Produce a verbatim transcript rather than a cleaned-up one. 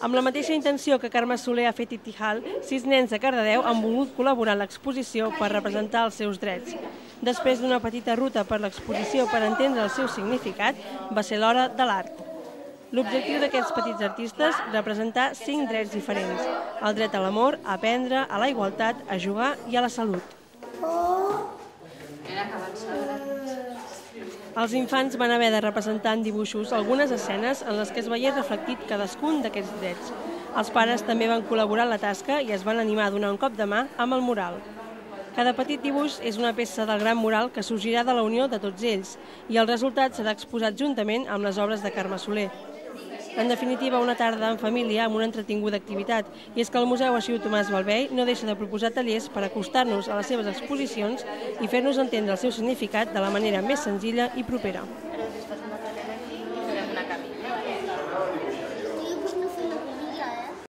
Amb la mateixa intenció que Carme Soler ha fet i Tijal, sis nens de Cardedeu han volgut col·laborar en l'exposició per representar els seus drets. Després d'una petita ruta per l'exposició per entendre el seu significat, va ser l'hora de l'art. L'objectiu d'aquests petits artistes és representar cinc drets diferents: el dret a l'amor, a aprendre, a la igualtat, a jugar i a la salut. Els infants van haver de representar en dibuixos algunes escenes en les que es veiés reflectit cadascun d'aquests drets. Els pares també van col·laborar en la tasca i es van animar a donar un cop de mà amb el mural. Cada petit dibuix és una peça del gran mural que sorgirà de la unió de tots ells i el resultat serà exposat juntament amb les obres de Carme Soler. En definitiva, una tarda en família amb una entretinguda activitat, i és que el Museu Arxiu Tomàs Balvey no deixa de proposar tallers per acostar-nos a les seves exposicions i fer-nos entendre el seu significat de la manera més senzilla i propera.